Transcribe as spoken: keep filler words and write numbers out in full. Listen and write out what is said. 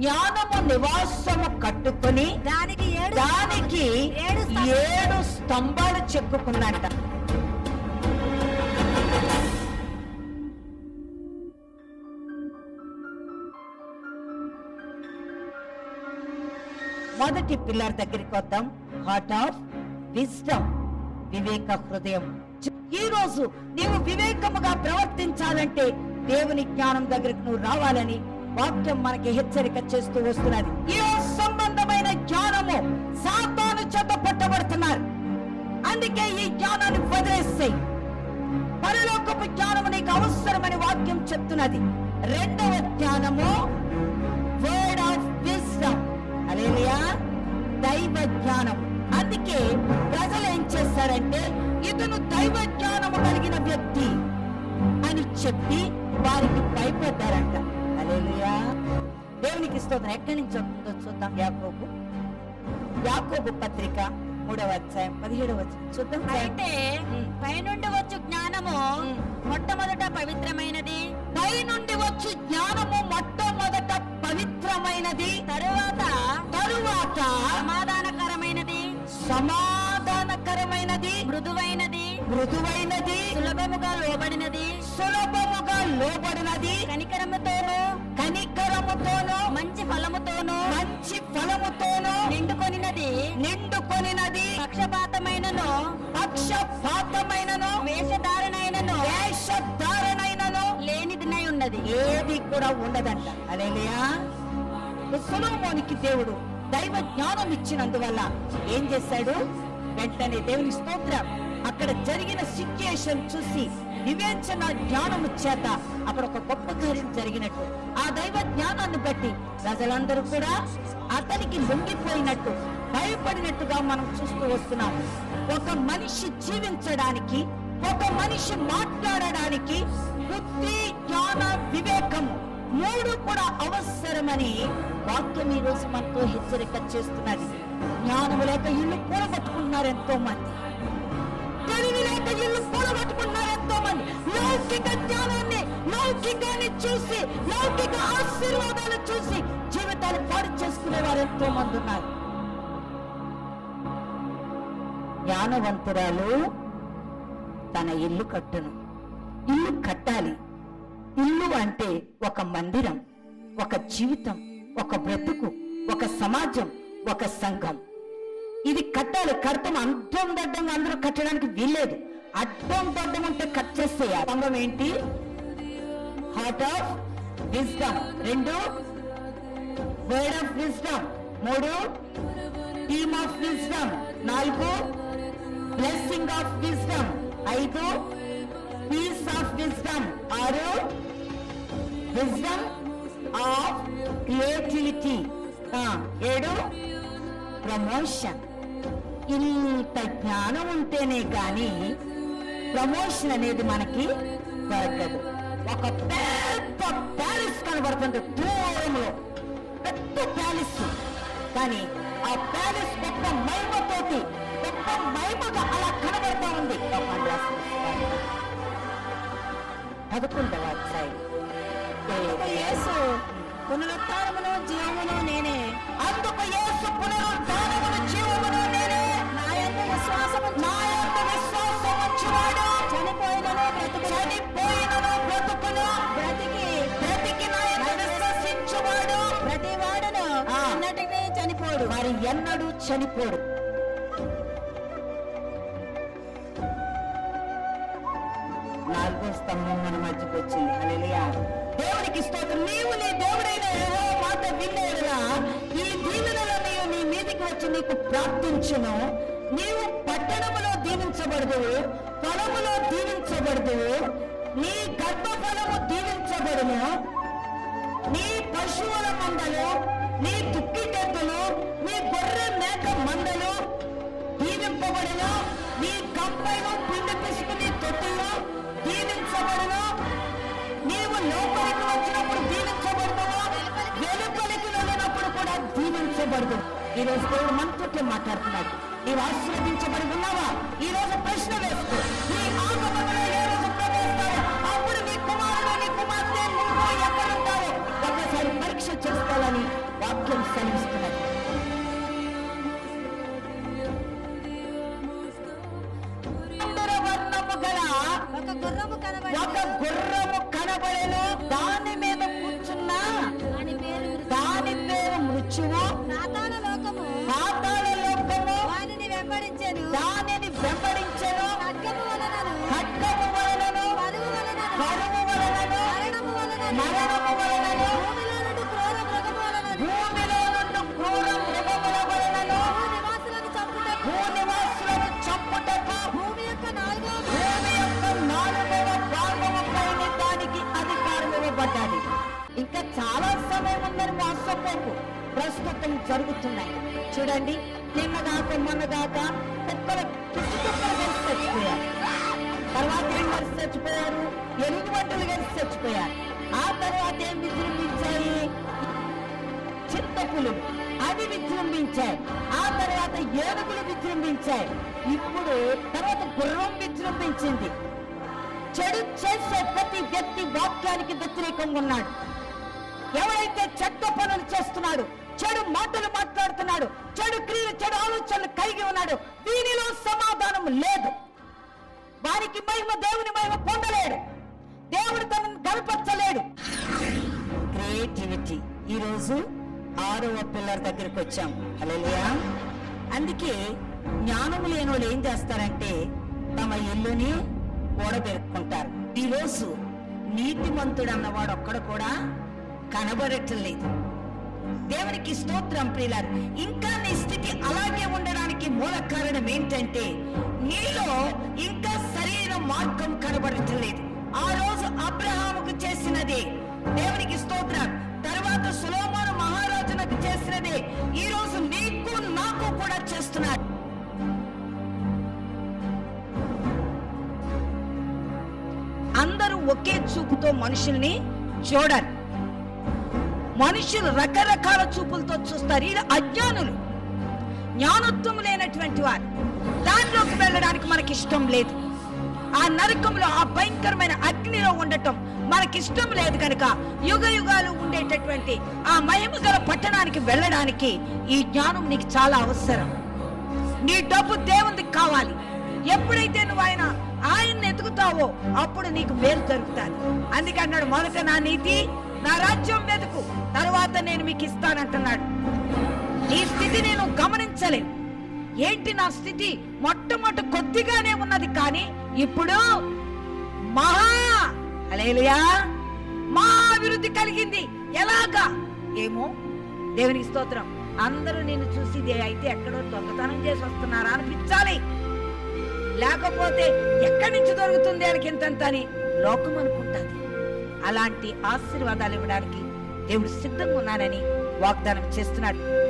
జ్ఞానము నివాసము కట్టుకొని దానికి ఏడు దానికి ఏడు స్తంభాలు చెక్కుకున్నట. మొదటి పిల్లర్ దగ్గరికి వద్దాం, హార్ట్ ఆఫ్ విజ్డమ్, వివేక హృదయం. ఈ రోజు నీవు వివేకముగా ప్రవర్తించాలంటే దేవుని జ్ఞానం దగ్గరకు నువ్వు రావాలని వాక్యం మనకి హెచ్చరిక చేస్తూ వస్తున్నది. ఈ సంబంధమైన జ్ఞానము సాతాను చేత పట్టబడుతున్నారు. అందుకే ఈ జ్ఞానాన్ని వదిలేస్తే పరలోకపు జ్ఞానము నీకు అవసరమని వాక్యం చెప్తున్నది. రెండవ జ్ఞానము వర్డ్ ఆఫ్ విజ్డమ్, హల్లెలూయా, దైవ జ్ఞానం. అందుకే ప్రజలు ఏం చేస్తారంటే ఇతను దైవ జ్ఞానము కలిగిన వ్యక్తి అని చెప్పి వారికి భయపడ్డారంట. హల్లెలూయా, దేవునికి స్తోత్రం. ఎక్కడి నుంచి చూద్దాం? యాకోబు యాకోబు పత్రిక మూడవ అధ్యాయం పదిహేడవ వచనం చూద్దాం. అయితే పైనుండి వచ్చు జ్ఞానము మొట్టమొదట పవిత్రమైనది. పైనుండి వచ్చు జ్ఞానము మొట్టమొదట పవిత్రమైనది, తరువాత తరువాత సమాధానకరమైనది, సమాధానకరమైనది, మృదువైనది మృదువైనది, సులభముగా లోబడినది సులభముగా లోబడినది, కనికరముతోను కనికరముతోను మంచి ఫలముతోను మంచి ఫలముతోను నిండుకొనినది నిండుకొనినది, పక్షపాతమైనను పక్షపాతమైనను వేషధారణైనను వేషధారణైనను లేనిదినై ఉన్నది, ఏది కూడా ఉండదంట. హల్లెలూయా. సొలొమోనుకి దేవుడు దైవ జ్ఞానం ఇచ్చినందువల్ల ఏం చేశాడు? వెంటనే దేవుని స్తోత్రం, అక్కడ జరిగిన సిచ్యుయేషన్ చూసి వివేచన జ్ఞానము చేత అక్కడ ఒక గొప్ప కార్యం జరిగినట్టు, ఆ దైవ జ్ఞానాన్ని బట్టి ప్రజలందరూ కూడా అతనికి లొంగిపోయినట్టు, భయపడినట్టుగా మనం చూస్తూ వస్తున్నాం. ఒక మనిషి జీవించడానికి, ఒక మనిషి మాట్లాడడానికి బుద్ధి, జ్ఞాన, వివేకము మూడు కూడా అవసరమని వాక్యం ఈ రోజు మనతో హెచ్చరిక చేస్తున్నది. జ్ఞానము లేక ఇల్లు కూడబట్టుకున్నారు ఎంతో మంది, తెలివి లేక ఇల్లు కూడబట్టుకున్నారు ఎంతో మంది. లౌకిక జ్ఞానాన్ని, లౌకికాన్ని చూసి, లౌకిక ఆశీర్వాదాలు చూసి జీవితాలు పాడు చేసుకునే వారు ఎంతో మంది ఉన్నారు. జ్ఞానవంతురాలు తన ఇల్లు కట్టును. ఇల్లు కట్టాలి. ఇల్లు అంటే ఒక మందిరం, ఒక జీవితం, ఒక బ్రతుకు, ఒక సమాజం, ఒక సంఘం. ఇది కట్టాలి. కడతాం అడ్డం దడ్డంగా అందరూ కట్టడానికి వీల్లేదు. అడ్డం దడ్డం అంటే కట్ చేసేయాలి. సంఘం ఏంటి? Heart of wisdom. రెండు వర్డ్ ఆఫ్ విజ్డమ్. మూడు టీమ్ ఆఫ్ విజ్డమ్. నాలుగు బ్లెస్సింగ్ ఆఫ్ విజ్డమ్. ఐదు పీస్ ఆఫ్ విజ్డమ్. ఆరు విజ్డమ్ ఆఫ్ క్రియేటివిటీ. ఏడు ప్రమోషన్. ఇంత జ్ఞానం ఉంటేనే కానీ ప్రమోషన్ అనేది మనకి దొరకదు. ఒక పెద్ద ప్యాలెస్ కనబడుతుంది దూరంలో, పెద్ద ప్యాలెస్, కానీ ఆ ప్యాలెస్ గొప్ప మహిమతోటి, గొప్ప మహిమగా అలా కనబడుతూ ఉంది. పదకొండవ అధ్యాయం. అందుకు యేసు పునరుత్థానమును జీవమును నేనే. అందుకు యేసు పునరుత్థానమును జీవమును నేనే. నాయందు విశ్వాసము నాయందు విశ్వాసము ఉంచువాడు చనిపోయినను బ్రతుకును చనిపోయినను బ్రతుకును బ్రతికి బ్రతికి నాయందు విశ్వసించువాడు ప్రతివాడును ఎన్నటికీ చనిపోడు, మరి ఎన్నడూ చనిపోడు. నాలుగో స్తంభం మన మధ్యకు వచ్చింది. హల్లెలూయా, దేవునికి స్తోత్రం. నీవు నీ దేవుడైన యెహోవా మాట వినేలా ఈ దీవెనలో నీవు నీ మీదికి వచ్చి నీకు ప్రార్థించును. నీవు పట్టణములో దీవించబడదువు, పొలములో దీవించబడదువు. నీ గర్భఫలము దీవించబడును, నీ పశువుల మందలు, నీ దుక్కిటెద్దలు, నీ గొర్రె మేక మందలు దీవింపబడును. నీ గంపైను పిండి పిసుకుని తొట్టిలో దీవించబడును. నీవు లోపలికి వచ్చినప్పుడు దీవించబడుతున్నా, వెలుపలికి వెళ్ళినప్పుడు కూడా దీవించబడదు. ఈ రోజు దేవుడు మనతో మాట్లాడుతున్నాడు. నీవు ఆశీర్వదించబడి ఉన్నావా? ఈ రోజు ప్రశ్న వేసుకో. నీ ఆగమనంలో ఏ రోజు ప్రవేశిస్తారో అప్పుడు నీ కుమారుడు, నీ కుమార్తె ఎక్కడ ఉంటారో ఒకసారి పరీక్ష చేసుకోవాలని ఒక గుర్రము కనబడెను, దాని మీద కూర్చున్న దాని పేరు మృత్యువు, పాతాళ లోకము వానిని వెంబడించెను. ఖడ్గము వలనను కరువు వలనను మరణము వలనను భూమిలో నుండి క్రూర మృగము వలనను ఇంకా చాలా సమయం ఉందని వాస్తవకు ప్రస్తుతం జరుగుతున్నాయి. చూడండి, నిన్న దాకా మొన్న దాకా కుక్కల చుట్టుకుక్కల కలిసి చచ్చిపోయారు, తర్వాత ఏం కలిసి చచ్చిపోయారు, ఎలుగు బంటలు కలిసి చచ్చిపోయారు. ఆ తర్వాత ఏం విజృంభించాయి? చింతపులు అవి విజృంభించాయి, ఆ తర్వాత ఏనుగులు విజృంభించాయి, ఇప్పుడు తర్వాత గుర్రం విజృంభించింది. చెడు చేసే ప్రతి వ్యక్తి వాక్యానికి వ్యతిరేకంగా ఉన్నాడు. ఎవరైతే చెడ్డ పనులు చేస్తున్నాడు, చెడు మాటలు మాట్లాడుతున్నాడు, చెడు క్రియలు చెడు ఆలోచనలు కలిగి ఉన్నాడు, దీనిలో సమాధానం లేదు. వారికి మహిమ దేవుని మహిమ పొందలేడు, దేవుడు తనను గర్వపరచలేడు. క్రియేటివిటీ. ఈరోజు ఆరవ పిల్లర్ దగ్గరికి వచ్చాం. హల్లెలూయా. అందుకే జ్ఞానము లేని వాళ్ళు ఏం చేస్తారంటే తమ ఇల్లుని ఓడబెరుక్కుంటారు. ఈరోజు నీతిమంతుడు అన్నవాడు ఒక్కడ కూడా కనబడటం లేదు. దేవునికి స్తోత్రం ప్రియులారా. ఇంకా నీ స్థితి అలాగే ఉండడానికి మూల కారణం ఏంటంటే నీలో ఇంకా సరైన మార్గం కనబడటం లేదు. ఆ రోజు అబ్రహాముకు చేసినదే దేవునికి స్తోత్రం, తర్వాత సొలొమోను మహారాజునకు చేసినదే ఈ రోజు నీకు నాకు కూడా చేస్తున్నారు. అందరూ ఒకే చూపుతో మనుషుల్ని చూడరు. మనుషులు రకరకాల చూపులతో చూస్తారు. ఇది అజ్ఞానులు, జ్ఞానత్వం లేనటువంటి వారు. దానిలోకి వెళ్ళడానికి మనకి ఇష్టం లేదు. ఆ నరకంలో ఆ భయంకరమైన అగ్నిలో ఉండటం మనకి ఇష్టం లేదు కనుక యుగ యుగాలు ఉండేటటువంటి ఆ మహిమ గల పట్టణానికి వెళ్ళడానికి ఈ జ్ఞానం నీకు చాలా అవసరం. నీ డబ్బు దేవునికి కావాలి. ఎప్పుడైతే నువ్వు ఆయన ఆయన్ని ఎదుగుతావో అప్పుడు నీకు మేలు జరుగుతాను. అందుకే అన్నాడు, మొదట నా నీతి నా రాజ్యం వెతుకు, తర్వాత నేను మీకు ఇస్తానంటున్నాడు. నీ స్థితి నేను గమనించలేను. ఏంటి నా స్థితి? మొట్టమొదటి కొద్దిగానే ఉన్నది కానీ ఇప్పుడు మహా హల్లెలూయా మహా అభివృద్ధి కలిగింది. ఎలాగా ఏమో దేవునికి స్తోత్రం. అందరూ నిన్ను చూసి అయితే ఎక్కడో దొంగతనం చేసి వస్తున్నారా అనిపించాలి, లేకపోతే ఎక్కడి నుంచి దొరుకుతుంది ఆయనకి ఇంతంత అని లోకం అనుకుంటుంది. అలాంటి ఆశీర్వాదాలు ఇవ్వడానికి దేవుడు సిద్ధంగా ఉన్నానని వాగ్దానం చేస్తున్నాడు.